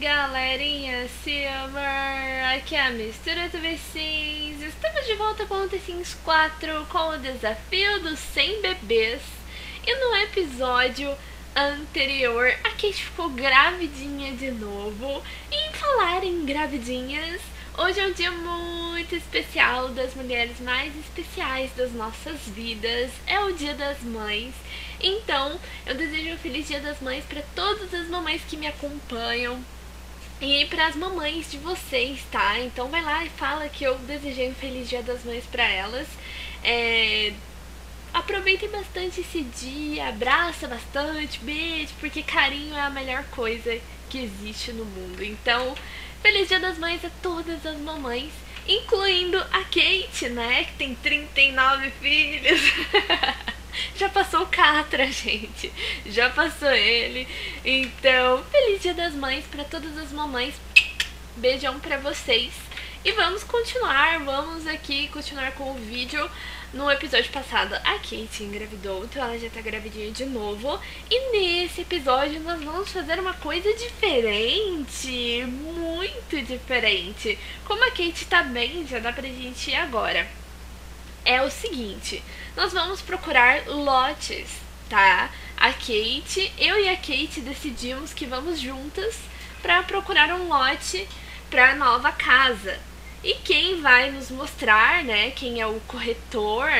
galerinha, Summer, aqui é a Mistura TV Sims. Estamos de volta com o The Sims 4 com o desafio dos 100 bebês. E no episódio anterior a Kate ficou gravidinha de novo. E em falar em gravidinhas, hoje é um dia muito especial, das mulheres mais especiais das nossas vidas, é o Dia das Mães. Então, eu desejo um feliz Dia das Mães para todas as mamães que me acompanham e para as mamães de vocês, tá? Então vai lá e fala que eu desejei um feliz Dia das Mães para elas. Aproveitem bastante esse dia, abraça bastante, beijo, porque carinho é a melhor coisa que existe no mundo. Então, feliz Dia das Mães a todas as mamães, incluindo a Kate, né, que tem 39 filhos. Já passou o Catra, gente, já passou ele. Então, feliz Dia das Mães para todas as mamães, beijão para vocês. E vamos continuar com o vídeo. No episódio passado, a Kate engravidou, então ela já tá gravidinha de novo. E nesse episódio nós vamos fazer uma coisa diferente, muito diferente. Como a Kate tá bem, já dá pra gente ir agora. É o seguinte, nós vamos procurar lotes, tá? Eu e a Kate decidimos que vamos juntas pra procurar um lote pra nova casa. E quem vai nos mostrar, né, quem é o corretor,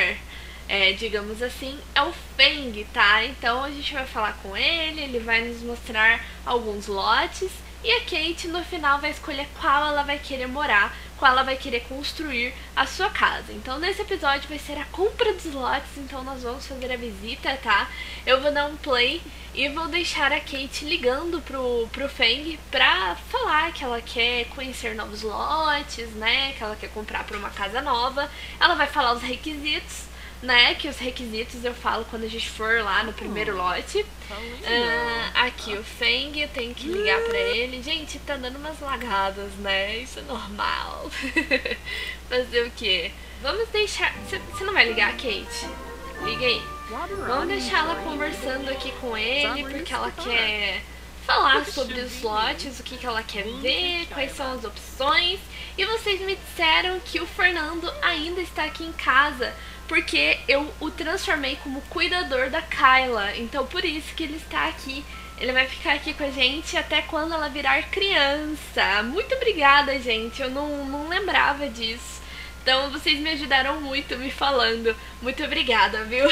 digamos assim, é o Feng, tá? Então a gente vai falar com ele, ele vai nos mostrar alguns lotes e a Kate no final vai escolher qual ela vai querer morar, qual ela vai querer construir a sua casa. Então nesse episódio vai ser a compra dos lotes, então nós vamos fazer a visita, tá? Eu vou dar um play e vou deixar a Kate ligando pro Feng pra falar que ela quer conhecer novos lotes, né? Que ela quer comprar pra uma casa nova. Ela vai falar os requisitos, né? Que os requisitos eu falo quando a gente for lá no primeiro lote. Aqui o Feng, eu tenho que ligar pra ele. Gente, tá dando umas lagadas, né? Isso é normal. Fazer o quê? Vamos deixar... Você não vai ligar, Kate? Liga aí. Vamos deixar ela conversando aqui com ele, porque ela quer falar sobre os lotes, o que ela quer ver, quais são as opções. E vocês me disseram que o Fernando ainda está aqui em casa, porque eu o transformei como cuidador da Kayla, então por isso que ele está aqui. Ele vai ficar aqui com a gente até quando ela virar criança. Muito obrigada, gente, eu não lembrava disso. Então vocês me ajudaram muito me falando. Muito obrigada, viu?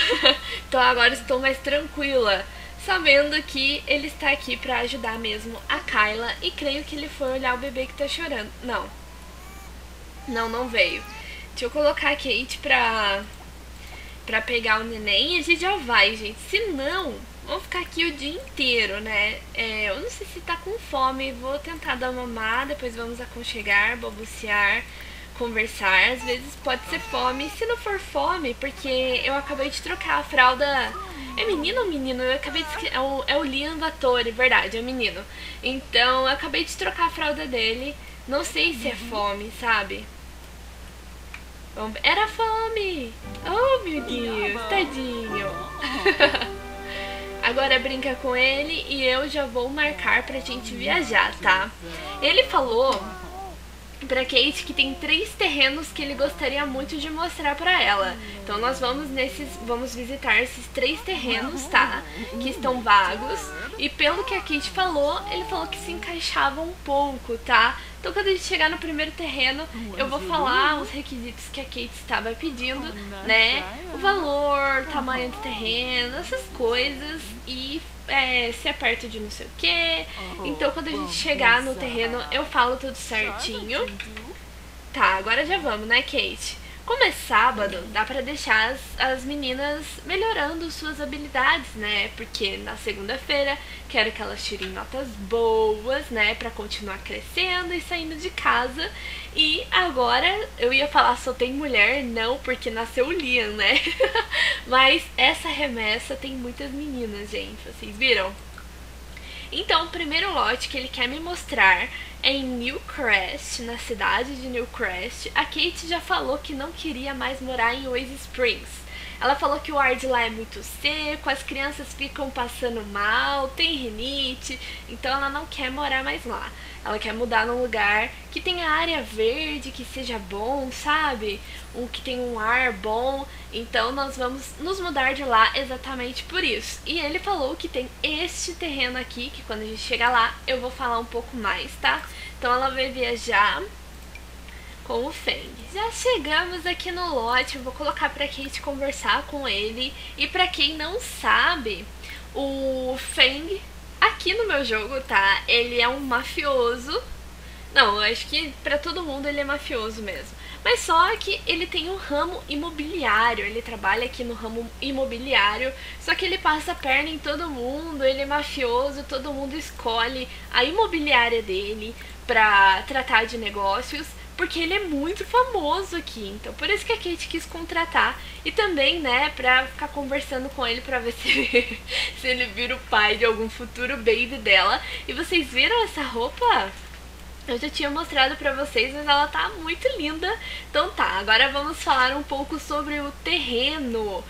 Então agora estou mais tranquila, sabendo que ele está aqui para ajudar mesmo a Kayla. E creio que ele foi olhar o bebê que está chorando. Não veio. Deixa eu colocar a Kate pra pegar o neném e a gente já vai, gente. Se não, vamos ficar aqui o dia inteiro, né? Eu não sei se tá com fome, vou tentar dar mamar, depois vamos aconchegar, balbuciar, conversar. Às vezes pode ser fome, se não for fome, porque eu acabei de trocar a fralda... É menino ou menino? Eu acabei de esquecer. É o Liam, ator, é verdade, é menino. Então, eu acabei de trocar a fralda dele. Não sei se é fome, sabe? Era fome! Oh, meu Deus, tadinho! Agora brinca com ele e eu já vou marcar pra gente viajar, tá? Ele falou pra Kate que tem 3 terrenos que ele gostaria muito de mostrar pra ela. Então nós vamos visitar esses 3 terrenos, tá? Que estão vagos. E pelo que a Kate falou, ele falou que se encaixava um pouco, tá? Então quando a gente chegar no primeiro terreno, eu vou falar os requisitos que a Kate estava pedindo, né? O valor, tamanho do terreno, essas coisas. E se é perto de não sei o que. Então quando a gente chegar no terreno, eu falo tudo certinho. Tá, agora já vamos, né, Kate? Como é sábado, dá pra deixar as meninas melhorando suas habilidades, né? Porque na segunda-feira quero que elas tirem notas boas, né? Pra continuar crescendo e saindo de casa. E agora eu ia falar só tem mulher, não, porque nasceu o Liam, né? Mas essa remessa tem muitas meninas, gente, vocês viram? Então, o primeiro lote que ele quer me mostrar é em Newcrest, na cidade de Newcrest. A Kate já falou que não queria mais morar em Oasis Springs. Ela falou que o ar de lá é muito seco, as crianças ficam passando mal, tem rinite, então ela não quer morar mais lá. Ela quer mudar num lugar que tenha área verde, que seja bom, sabe? Que tenha um ar bom. Então nós vamos nos mudar de lá exatamente por isso. E ele falou que tem este terreno aqui, que quando a gente chegar lá eu vou falar um pouco mais, tá? Então ela vai viajar com o Feng. Já chegamos aqui no lote, eu vou colocar pra Kate conversar com ele. E pra quem não sabe, o Feng, aqui no meu jogo, tá? Ele é um mafioso. Não, eu acho que pra todo mundo ele é mafioso mesmo. Mas só que ele tem um ramo imobiliário, ele trabalha aqui no ramo imobiliário, só que ele passa a perna em todo mundo, ele é mafioso, todo mundo escolhe a imobiliária dele pra tratar de negócios, porque ele é muito famoso aqui, então por isso que a Kate quis contratar. E também, né, pra ficar conversando com ele pra ver se ele vira o pai de algum futuro baby dela. E vocês viram essa roupa? Eu já tinha mostrado pra vocês, mas ela tá muito linda. Então tá, agora vamos falar um pouco sobre o terreno.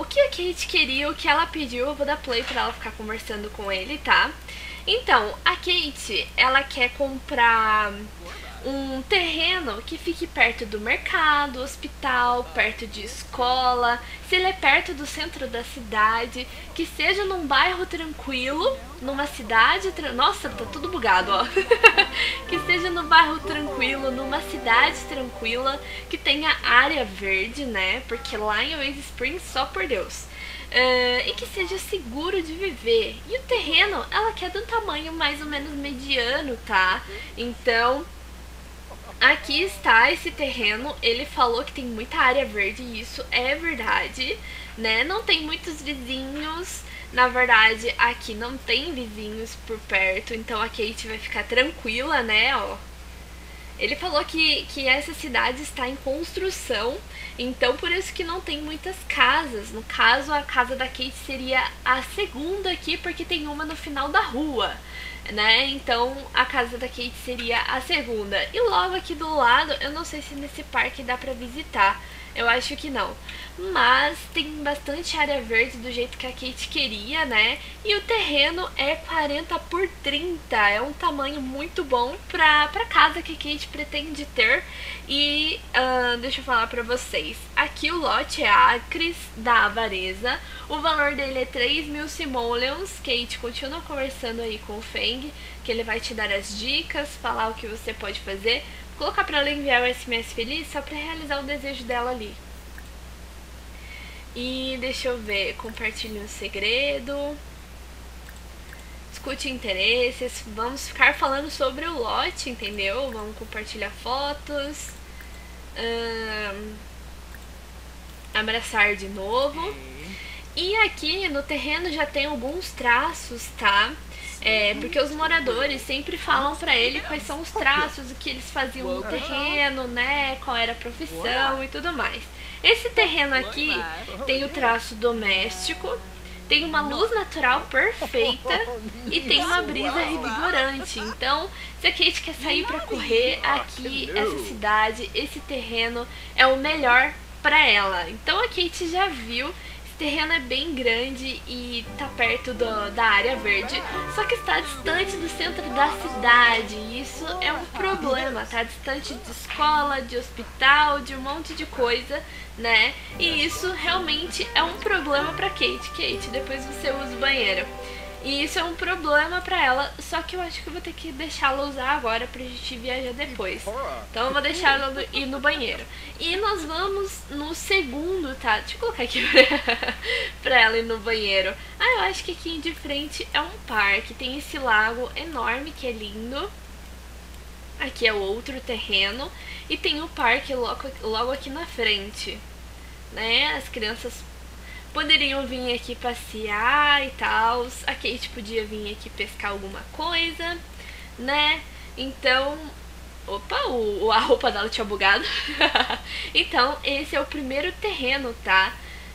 O que a Kate queria, o que ela pediu, eu vou dar play pra ela ficar conversando com ele, tá? Então, a Kate, ela quer comprar um terreno que fique perto do mercado, hospital, perto de escola, se ele é perto do centro da cidade, que seja num bairro tranquilo, numa cidade... Nossa, tá tudo bugado, ó! Que seja num bairro tranquilo, numa cidade tranquila, que tenha área verde, né? Porque lá em Oasis Springs, só por Deus. E que seja seguro de viver. E o terreno, ela quer de um tamanho mais ou menos mediano, tá? Então... aqui está esse terreno, ele falou que tem muita área verde e isso é verdade, né? Não tem muitos vizinhos, na verdade aqui não tem vizinhos por perto, então a Kate vai ficar tranquila, né? Ó, ele falou que essa cidade está em construção, então por isso que não tem muitas casas. No caso, a casa da Kate seria a segunda aqui, porque tem uma no final da rua, né? Então a casa da Kate seria a segunda. E logo aqui do lado, eu não sei se nesse parque dá pra visitar, eu acho que não, mas tem bastante área verde do jeito que a Kate queria, né? E o terreno é 40 por 30, é um tamanho muito bom pra casa que a Kate pretende ter. E deixa eu falar pra vocês, aqui o lote é Acres da Avareza, o valor dele é 3.000 simoleons. Kate, continua conversando aí com o Feng, que ele vai te dar as dicas, falar o que você pode fazer. Vou colocar pra ela enviar o SMS feliz só pra realizar o desejo dela ali. E deixa eu ver, compartilhe um segredo, discute interesses, vamos ficar falando sobre o lote, entendeu? Vamos compartilhar fotos, abraçar de novo. E aqui no terreno já tem alguns traços, tá? Porque os moradores sempre falam pra ele quais são os traços, o que eles faziam no terreno, né, qual era a profissão e tudo mais. Esse terreno aqui tem o traço doméstico, tem uma luz natural perfeita e tem uma brisa revigorante. Então, se a Kate quer sair pra correr, aqui, essa cidade, esse terreno é o melhor pra ela. Então a Kate já viu... o terreno é bem grande e tá perto da área verde, só que está distante do centro da cidade, e isso é um problema, tá? Distante de escola, de hospital, de um monte de coisa, né? E isso realmente é um problema pra Kate. Kate, depois você usa o banheiro. E isso é um problema pra ela, só que eu acho que eu vou ter que deixá-la usar agora pra gente viajar depois. Então eu vou deixar ela ir no banheiro. E nós vamos no segundo, tá? Deixa eu colocar aqui pra ela ir no banheiro. Ah, eu acho que aqui de frente é um parque, tem esse lago enorme que é lindo. Aqui é outro terreno e tem o parque logo aqui na frente, né? As crianças poderiam vir aqui passear e tal, a Kate podia vir aqui pescar alguma coisa, né? Então, opa, a roupa dela tinha bugado. Então, esse é o primeiro terreno, tá?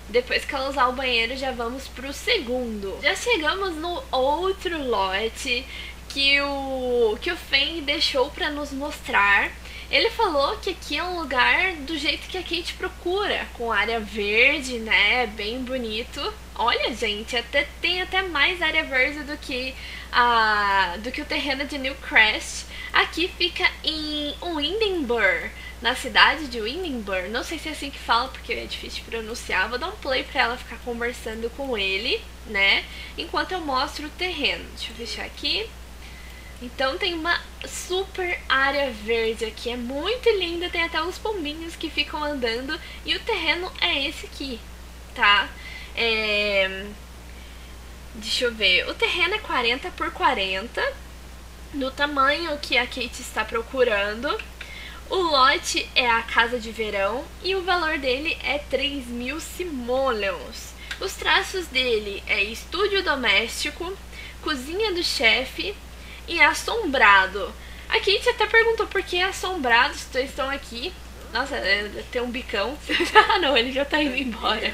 Depois que ela usar o banheiro, já vamos pro segundo. Já chegamos no outro lote que o Feng deixou pra nos mostrar. Ele falou que aqui é um lugar do jeito que a Kate procura, com área verde, né, bem bonito. Olha, gente, tem até mais área verde do que o terreno de Newcrest. Aqui fica em Windenburg, na cidade de Windenburg. Não sei se é assim que fala, porque é difícil de pronunciar. Vou dar um play pra ela ficar conversando com ele, né, enquanto eu mostro o terreno. Deixa eu fechar aqui. Então tem uma super área verde aqui, é muito linda, tem até uns pombinhos que ficam andando. E o terreno é esse aqui, tá? Deixa eu ver, o terreno é 40x40, no tamanho que a Kate está procurando. O lote é a casa de verão e o valor dele é 3.000 simoleons. Os traços dele é estúdio doméstico, cozinha do chefe e assombrado. A Kate até perguntou por que assombrados estão aqui. Nossa, tem um bicão. Ah não, ele já tá indo embora.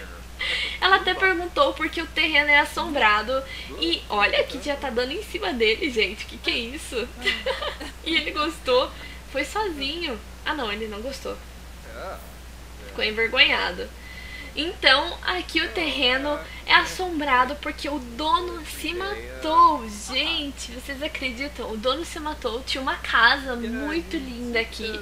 Ela até perguntou por que o terreno é assombrado. E olha, a Kate já tá dando em cima dele, gente. O que é isso? E ele gostou. Foi sozinho. Ah não, ele não gostou. Ficou envergonhado. Então, aqui o terreno é assombrado porque o dono se matou. Gente, vocês acreditam? O dono se matou, tinha uma casa muito linda aqui.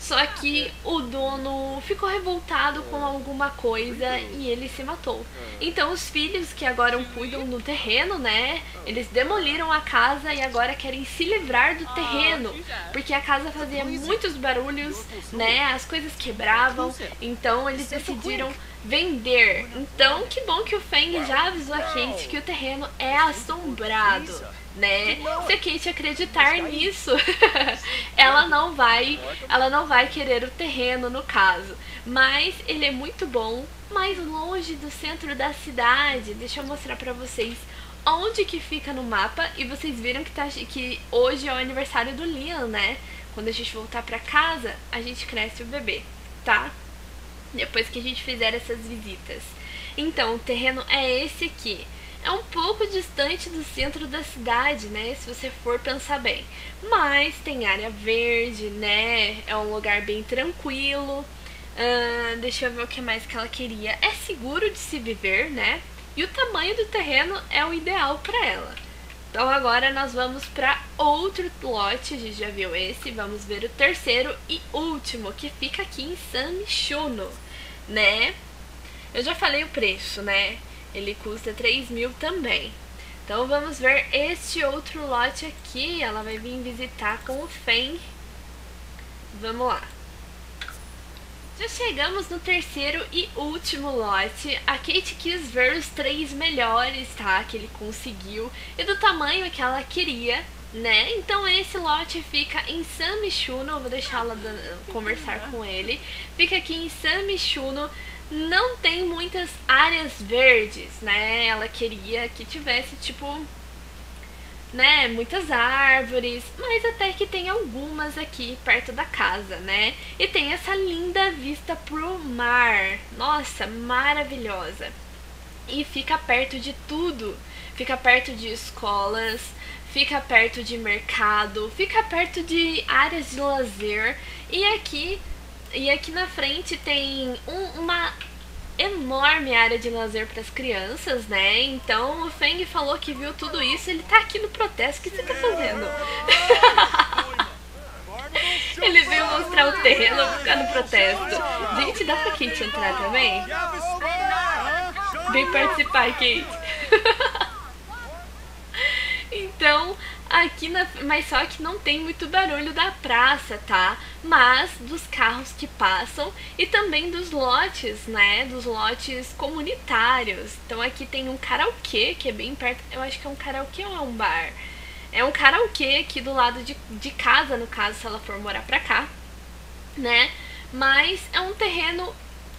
Só que o dono ficou revoltado com alguma coisa e ele se matou. Então os filhos que agora cuidam do terreno, né? Eles demoliram a casa e agora querem se livrar do terreno. Porque a casa fazia muitos barulhos, né? As coisas quebravam. Então eles decidiram vender. Então, que bom que o Feng já avisou a Kate que o terreno é assombrado, né? Se a Kate acreditar nisso, ela não vai querer o terreno no caso. Mas ele é muito bom, mais longe do centro da cidade. Deixa eu mostrar pra vocês onde que fica no mapa. E vocês viram que hoje é o aniversário do Liam, né? Quando a gente voltar pra casa, a gente cresce o bebê, tá? Depois que a gente fizer essas visitas. Então, o terreno é esse aqui. É um pouco distante do centro da cidade, né? Se você for pensar bem. Mas tem área verde, né? É um lugar bem tranquilo. Deixa eu ver o que mais que ela queria. É seguro de se viver, né? E o tamanho do terreno é o ideal para ela. Então agora nós vamos para outro lote, a gente já viu esse, vamos ver o terceiro e último, que fica aqui em San Myshuno, né? Eu já falei o preço, né? Ele custa 3.000 também. Então vamos ver este outro lote aqui, ela vai vir visitar com o Feng. Vamos lá. Já chegamos no terceiro e último lote. A Kate quis ver os três melhores, tá? Que ele conseguiu e do tamanho que ela queria, né? Então esse lote fica em San Myshuno. Vou deixar ela conversar com ele. Fica aqui em San Myshuno. Não tem muitas áreas verdes, né? Ela queria que tivesse, tipo, né, muitas árvores, mas até que tem algumas aqui perto da casa, né? E tem essa linda vista pro mar, nossa, maravilhosa! E fica perto de tudo, fica perto de escolas, fica perto de mercado, fica perto de áreas de lazer. E aqui na frente tem uma enorme área de lazer para as crianças, né? Então o Feng falou que viu tudo isso, ele tá aqui no protesto, o que você tá fazendo? Ele veio mostrar o terreno, ficar no protesto. Gente, dá pra Kate entrar também? Vem participar, Kate. Então, aqui mas só que não tem muito barulho da praça, tá? Mas dos carros que passam e também dos lotes, né? Dos lotes comunitários. Então aqui tem um karaokê, que é bem perto. Eu acho que é um karaokê ou é um bar? É um karaokê aqui do lado de casa, no caso, se ela for morar pra cá, né? Mas é um terreno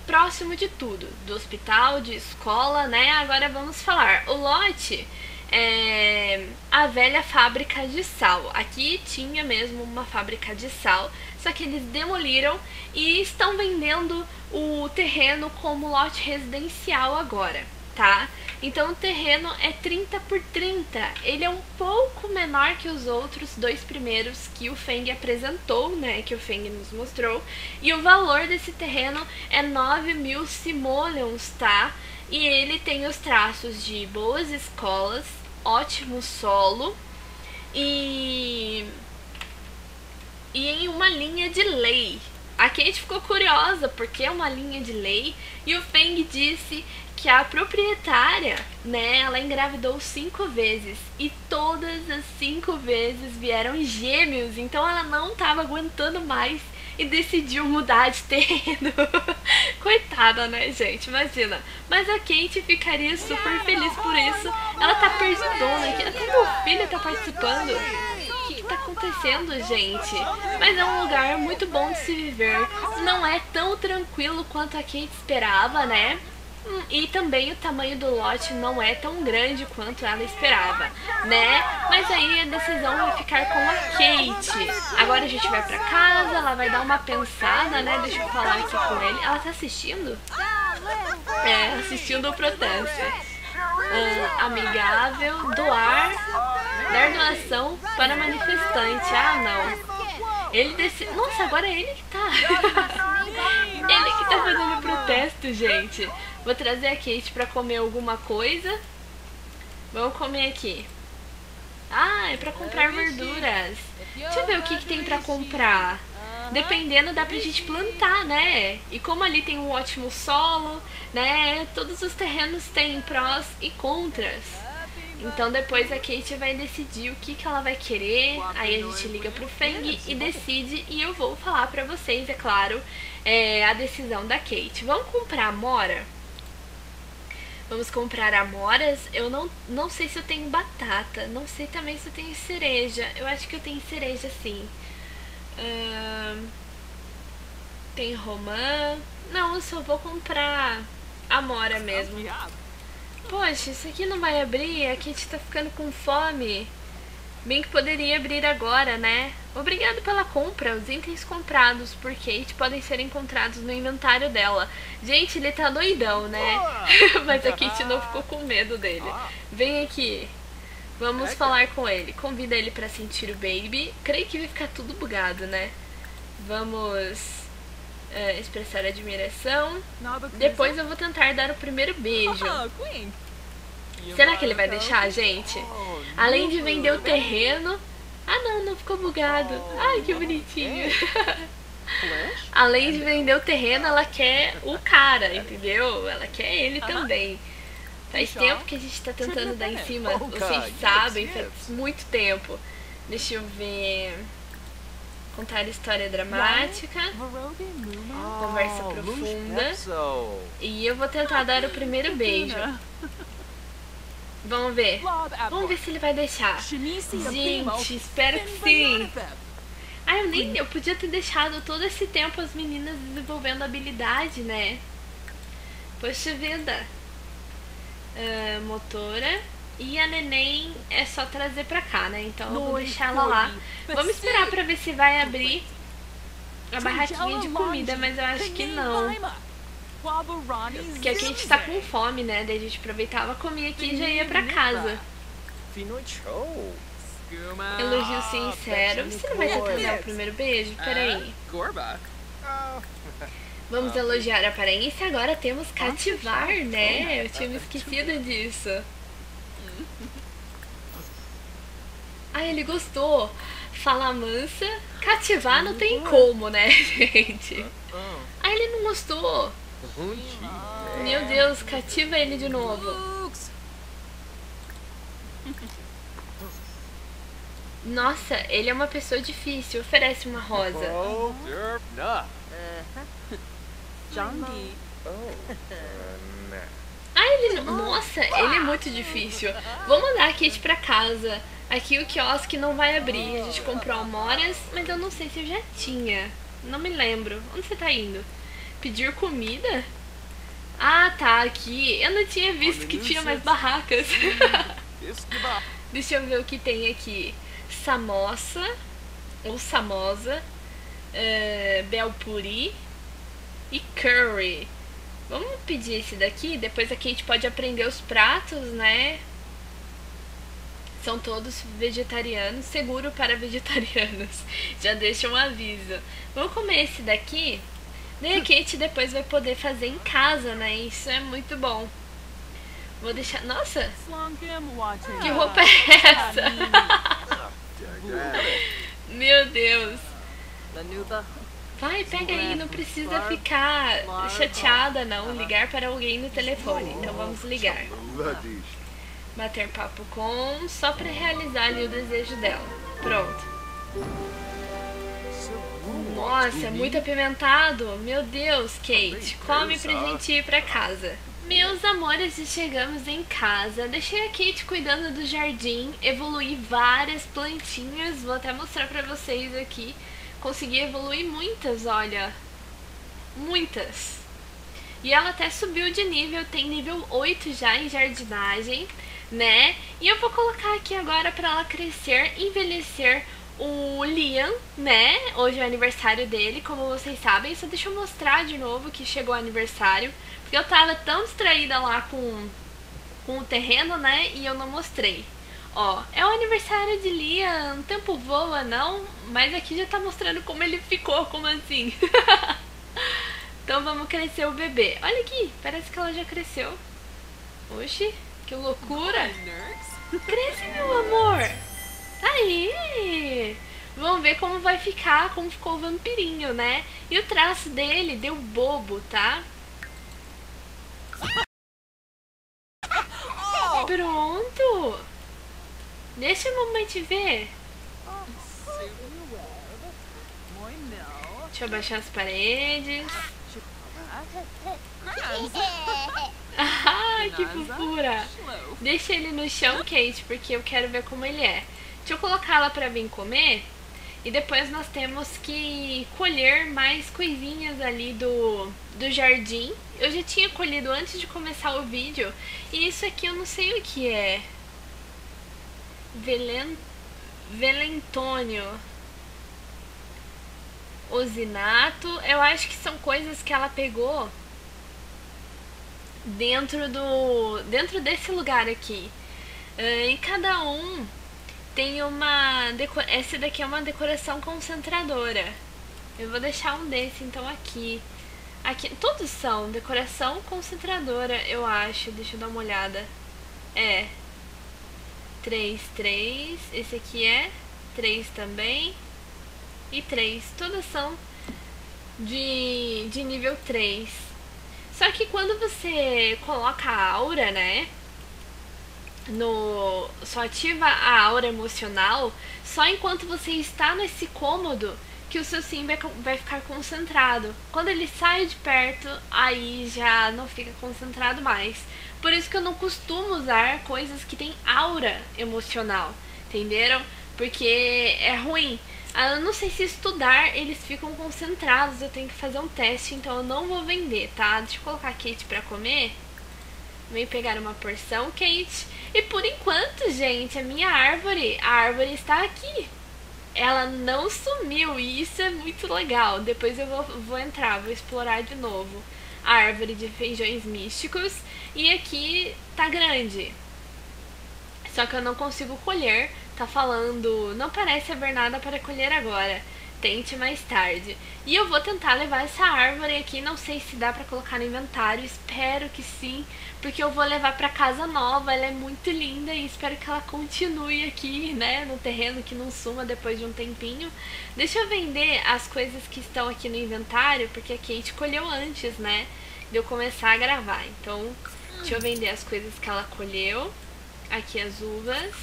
próximo de tudo. Do hospital, de escola, né? Agora vamos falar. O lote é a velha fábrica de sal. Aqui tinha mesmo uma fábrica de sal, só que eles demoliram e estão vendendo o terreno como lote residencial agora. tá? Então o terreno é 30 por 30, ele é um pouco menor que os outros dois primeiros que o Feng apresentou, né, que o Feng nos mostrou, e o valor desse terreno é 9.000 simoleons, tá? E ele tem os traços de boas escolas, ótimo solo e em uma linha de lei. A Kate ficou curiosa porque é uma linha de lei e o Feng disse que a proprietária, né, ela engravidou 5 vezes e todas as 5 vezes vieram gêmeos, então ela não estava aguentando mais e decidiu mudar de terreno. Coitada, né, gente? Imagina. Mas a Kate ficaria super feliz por isso. Ela tá perdidona aqui. Até meu filho tá participando. O que tá acontecendo, gente? Mas é um lugar muito bom de se viver. Não é tão tranquilo quanto a Kate esperava, né? E também o tamanho do lote não é tão grande quanto ela esperava, né? Mas aí a decisão vai ficar com a Kate. Agora a gente vai pra casa, ela vai dar uma pensada, né? Deixa eu falar aqui com ele. Ela tá assistindo? É, assistindo o protesto. Amigável, dar doação para manifestante. Ah, não. Ele decide... Nossa, agora é ele que tá... ele que tá fazendo protesto, gente. Vou trazer a Kate pra comer alguma coisa. Vamos comer aqui. Ah, é pra comprar verduras. Deixa eu ver o que tem pra comprar. Dependendo, dá pra gente plantar, né? E como ali tem um ótimo solo, né? Todos os terrenos têm prós e contras. Então depois a Kate vai decidir o que ela vai querer, aí a gente liga pro Feng e decide, e eu vou falar pra vocês, é claro, a decisão da Kate. Vamos comprar amora? Vamos comprar amoras? Eu não sei se eu tenho batata, não sei também se eu tenho cereja, eu acho que eu tenho cereja sim. Tem romã, não, eu só vou comprar amora mesmo. Poxa, isso aqui não vai abrir? A Kate tá ficando com fome. Bem que poderia abrir agora, né? Obrigado pela compra. Os itens comprados por Kate podem ser encontrados no inventário dela. Gente, ele tá doidão, né? Mas a Kate não ficou com medo dele. Vem aqui. Vamos falar com ele. Convida ele pra sentir o baby. Creio que vai ficar tudo bugado, né? Vamos... expressar admiração. Depois eu vou tentar dar o primeiro beijo. Será que ele vai deixar, gente? Além de vender o terreno... Ah, não ficou bugado. Ai, que bonitinho. Além de vender o terreno, ela quer o cara, entendeu? Ela quer ele também. Faz tempo que a gente tá tentando dar em cima. Vocês sabem, faz muito tempo. Deixa eu ver... Contar a história dramática, conversa profunda, e eu vou tentar dar o primeiro beijo. Vamos ver se ele vai deixar. Gente, espero que sim. Ah, eu podia ter deixado todo esse tempo as meninas desenvolvendo habilidade, né? Poxa vida. Motora. E a neném é só trazer pra cá, né? Então eu vou deixar ela lá. Vamos esperar pra ver se vai abrir a barraquinha de comida, mas eu acho que não. Porque aqui a gente tá com fome, né? Daí a gente aproveitava a comida aqui e já ia pra casa. Elogio sincero. Você não vai tentar dar o primeiro beijo? Peraí. Vamos elogiar a aparência. Agora temos cativar, né? Eu tinha me esquecido disso. Ah, ele gostou. Falar mansa. Cativar não tem como, né, gente? Ah, ele não gostou. Meu Deus, cativa ele de novo. Nossa, ele é uma pessoa difícil. Oferece uma rosa. Ah, ele não... Nossa, ele é muito difícil. Vou mandar a Kate pra casa. Aqui o quiosque não vai abrir. A gente comprou amoras, mas eu não sei se eu já tinha. Não me lembro. Onde você tá indo? Pedir comida? Ah, tá, aqui. Eu não tinha visto que tinha mais barracas. Deixa eu ver o que tem aqui. Samosa. Ou samosa. Belpuri. E curry. Vamos pedir esse daqui, depois a Kate pode aprender os pratos, né? São todos vegetarianos, seguro para vegetarianos. Já deixa um aviso. Vamos comer esse daqui? Daí a Kate depois vai poder fazer em casa, né? Isso é muito bom. Vou deixar... Nossa! Que roupa é essa? Meu Deus! Vai, pega aí, não precisa ficar chateada, não. Ligar para alguém no telefone. Então vamos ligar. Bater papo com... Só para realizar ali o desejo dela. Pronto. Nossa, é muito apimentado. Meu Deus, Kate. Come pra gente ir pra casa. Meus amores, chegamos em casa. Deixei a Kate cuidando do jardim. Evoluí várias plantinhas. Vou até mostrar pra vocês aqui. Consegui evoluir muitas, olha. Muitas. E ela até subiu de nível. Tem nível 8 já em jardinagem, né? E eu vou colocar aqui agora pra ela crescer, envelhecer o Liam, né? Hoje é o aniversário dele, como vocês sabem. Só deixa eu mostrar de novo que chegou o aniversário, porque eu tava tão distraída lá com o terreno, né? E eu não mostrei. Ó, é o aniversário de Liam. O tempo voa, não? Mas aqui já tá mostrando como ele ficou, como assim? Então vamos crescer o bebê. Olha aqui, parece que ela já cresceu. Oxi, que loucura. Cresce, meu amor. Aí! Vamos ver como vai ficar, como ficou o vampirinho, né? E o traço dele deu bobo, tá? Pronto! Deixa a mamãe te ver. Deixa eu abaixar as paredes. Ah, que fofura! Deixa ele no chão, Kate, porque eu quero ver como ele é. Deixa eu colocá-la pra vir comer. E depois nós temos que colher mais coisinhas ali do jardim. Eu já tinha colhido antes de começar o vídeo. E isso aqui eu não sei o que é. Velentônio. Ozinato. Eu acho que são coisas que ela pegou dentro desse lugar aqui. Em cada um... Tem uma... Esse daqui é uma decoração concentradora. Eu vou deixar um desse, então, aqui. Aqui... Todos são decoração concentradora, eu acho. Deixa eu dar uma olhada. É. 3, 3. Esse aqui é 3 também. E 3. Todas são de nível 3. Só que quando você coloca a aura, né... Só ativa a aura emocional só enquanto você está nesse cômodo que o seu sim vai ficar concentrado. Quando ele sai de perto, aí já não fica concentrado mais. Por isso que eu não costumo usar coisas que tem aura emocional, entenderam? Porque é ruim. Eu não sei se estudar eles ficam concentrados, eu tenho que fazer um teste, então eu não vou vender, tá? Deixa eu colocar a Kate pra comer. Vem pegar uma porção, Kate. E por enquanto, gente, a árvore está aqui. Ela não sumiu e isso é muito legal. Depois eu vou entrar, vou explorar de novo. A árvore de feijões místicos. E aqui tá grande. Só que eu não consigo colher. Tá falando, não parece haver nada para colher agora. Tente mais tarde. E eu vou tentar levar essa árvore aqui. Não sei se dá pra colocar no inventário. Espero que sim, porque eu vou levar pra casa nova. Ela é muito linda e espero que ela continue aqui, né? No terreno, que não suma depois de um tempinho. Deixa eu vender as coisas que estão aqui no inventário, porque a Kate colheu antes, né? De eu começar a gravar. Então, deixa eu vender as coisas que ela colheu. Aqui as uvas.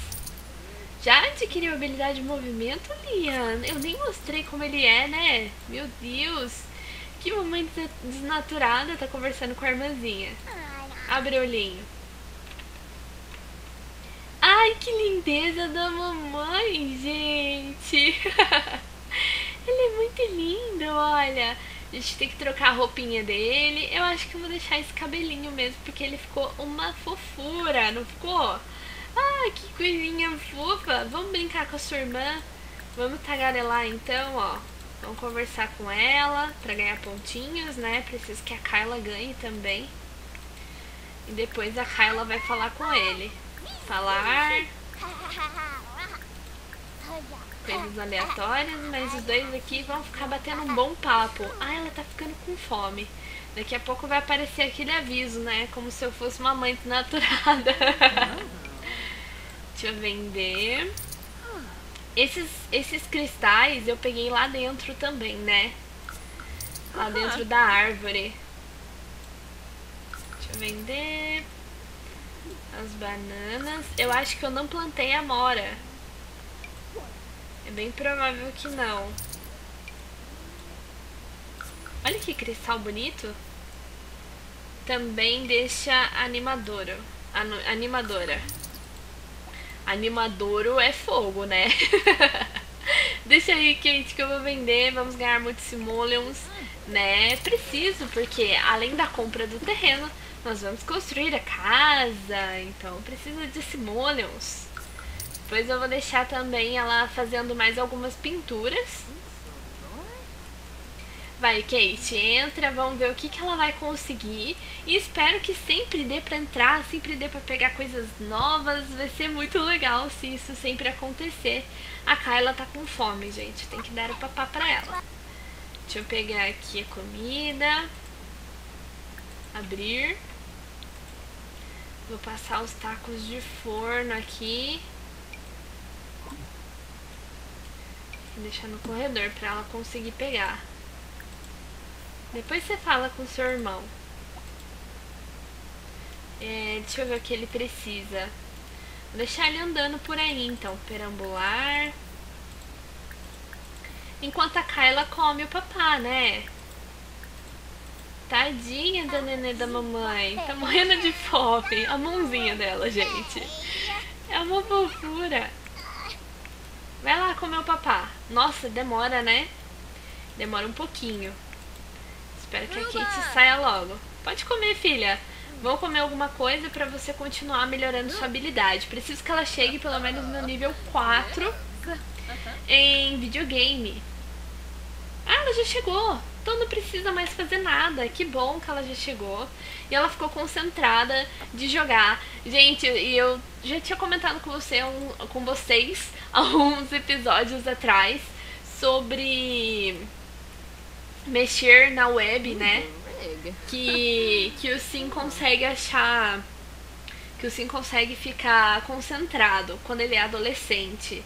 Já adquiriu habilidade de movimento, Liam? Eu nem mostrei como ele é, né? Meu Deus! Que mamãe desnaturada, tá conversando com a irmãzinha. Abre o olhinho. Ai, que lindeza da mamãe, gente! Ele é muito lindo, olha. A gente tem que trocar a roupinha dele. Eu acho que eu vou deixar esse cabelinho mesmo, porque ele ficou uma fofura, não ficou? Ah, que coisinha fofa. Vamos brincar com a sua irmã. Vamos tagarelar então, ó. Vamos conversar com ela pra ganhar pontinhos, né? Preciso que a Kayla ganhe também. E depois a Kayla vai falar com ele. Falar. Coisas aleatórias, mas os dois aqui vão ficar batendo um bom papo. Ah, ela tá ficando com fome. Daqui a pouco vai aparecer aquele aviso, né? Como se eu fosse uma mãe desnaturada. Deixa eu vender. Esses cristais eu peguei lá dentro também, né? Lá dentro da árvore. Deixa eu vender. As bananas. Eu acho que eu não plantei amora. É bem provável que não. Olha que cristal bonito. Também deixa animadouro. Animadora. Animadouro é fogo, né? Deixa aí, Kate, que eu vou vender. Vamos ganhar muitos simoleons, né? Preciso, porque além da compra do terreno, nós vamos construir a casa. Então, preciso de simoleons. Depois eu vou deixar também ela fazendo mais algumas pinturas. Vai, Kate, entra, vamos ver o que ela vai conseguir. E espero que sempre dê pra entrar, sempre dê pra pegar coisas novas. Vai ser muito legal se isso sempre acontecer. A Kayla tá com fome, gente. Tem que dar o papá pra ela. Deixa eu pegar aqui a comida. Abrir. Vou passar os tacos de forno aqui. Vou deixar no corredor pra ela conseguir pegar. Depois você fala com seu irmão. Deixa eu ver o que ele precisa. Vou deixar ele andando por aí, então. Perambular. Enquanto a Kayla come o papá, né? Tadinha da nenê da mamãe. Tá morrendo de fome. A mãozinha dela, gente. É uma fofura. Vai lá comer o papá. Nossa, demora, né? Demora um pouquinho. Espero que a Kate saia logo. Pode comer, filha. Vou comer alguma coisa pra você continuar melhorando sua habilidade. Preciso que ela chegue pelo menos no nível 4 em videogame. Ah, ela já chegou. Então não precisa mais fazer nada. Que bom que ela já chegou. E ela ficou concentrada de jogar. Gente, e eu já tinha comentado com vocês alguns episódios atrás sobre... mexer na web, né? Que o Sim consegue achar... que o Sim consegue ficar concentrado quando ele é adolescente.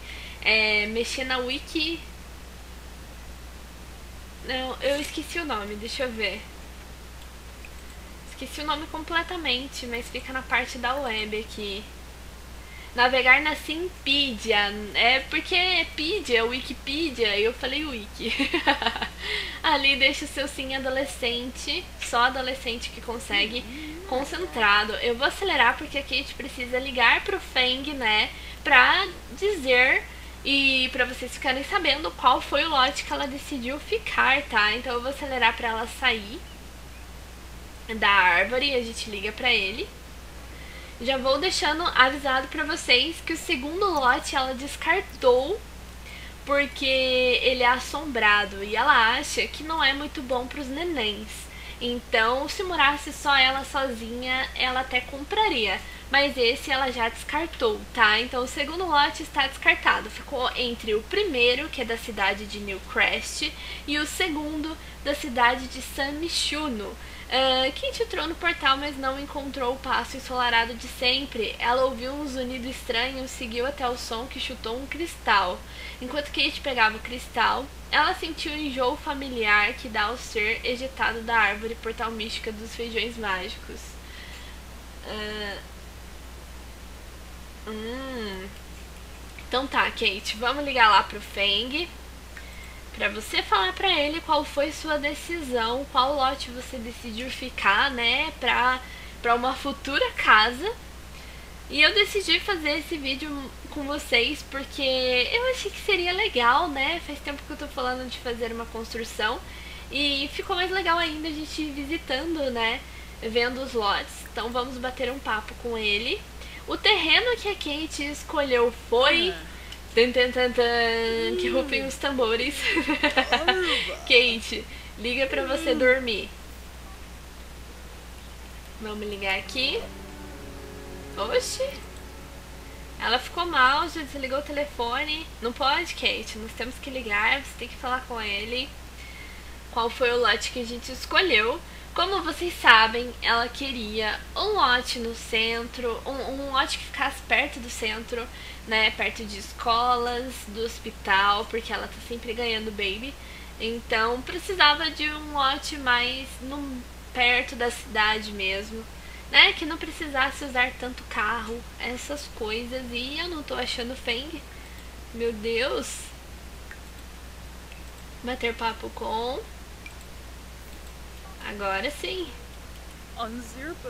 Mexer na wiki... Não, eu esqueci o nome, deixa eu ver. Esqueci o nome completamente, mas fica na parte da web aqui. Navegar na Simpédia. É porque é Pedia, Wikipedia, eu falei wiki. Ali deixa o seu Sim adolescente, só adolescente que consegue, concentrado. Eu vou acelerar porque a Kate precisa ligar pro Feng, né, pra dizer e pra vocês ficarem sabendo qual foi o lote que ela decidiu ficar, tá? Então eu vou acelerar pra ela sair da árvore e a gente liga pra ele. Já vou deixando avisado pra vocês que o segundo lote ela descartou porque ele é assombrado e ela acha que não é muito bom pros nenéns. Então, se morasse só ela sozinha, ela até compraria. Mas esse ela já descartou, tá? Então, o segundo lote está descartado. Ficou entre o primeiro, que é da cidade de Newcrest, e o segundo, da cidade de San Myshuno. Kate entrou no portal, mas não encontrou o passo ensolarado de sempre. Ela ouviu um zunido estranho, seguiu até o som que chutou um cristal. Enquanto Kate pegava o cristal, ela sentiu o enjoo familiar que dá ao ser ejetado da árvore portal mística dos feijões mágicos. Então tá, Kate, vamos ligar lá pro Feng pra você falar pra ele qual foi sua decisão, qual lote você decidiu ficar, né, pra uma futura casa. E eu decidi fazer esse vídeo com vocês porque eu achei que seria legal, né, faz tempo que eu tô falando de fazer uma construção e ficou mais legal ainda a gente visitando, né, vendo os lotes. Então vamos bater um papo com ele. O terreno que a Kate escolheu foi... Que roupem os tambores. Kate, liga pra você dormir. Vamos ligar aqui. Oxi. Ela ficou mal, já desligou o telefone. Não pode, Kate. Nós temos que ligar, você tem que falar com ele. Qual foi o lote que a gente escolheu? Como vocês sabem, ela queria um lote no centro, um lote que ficasse perto do centro, né? Perto de escolas, do hospital, porque ela tá sempre ganhando baby. Então precisava de um lote mais perto da cidade mesmo, né? Que não precisasse usar tanto carro, essas coisas. E eu não tô achando Feng. Meu Deus! Bater papo com... Agora sim.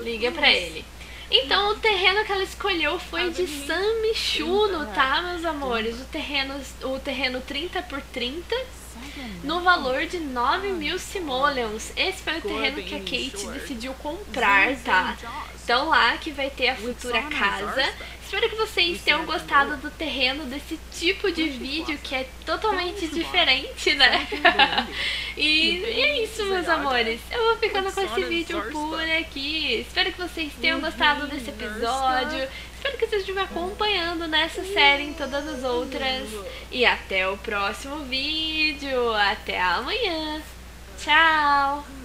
Liga pra ele. Então, o terreno que ela escolheu foi de San Myshuno, tá, meus amores? O terreno 30×30, no valor de 9.000 simoleons. Esse foi o terreno que a Kate decidiu comprar, tá? Então, lá que vai ter a futura casa. Espero que vocês tenham gostado do terreno, desse tipo de vídeo que é totalmente diferente, né? E é isso, meus amores. Eu vou ficando com esse vídeo por aqui. Espero que vocês tenham gostado desse episódio. Espero que vocês estejam me acompanhando nessa série e em todas as outras. E até o próximo vídeo. Até amanhã. Tchau!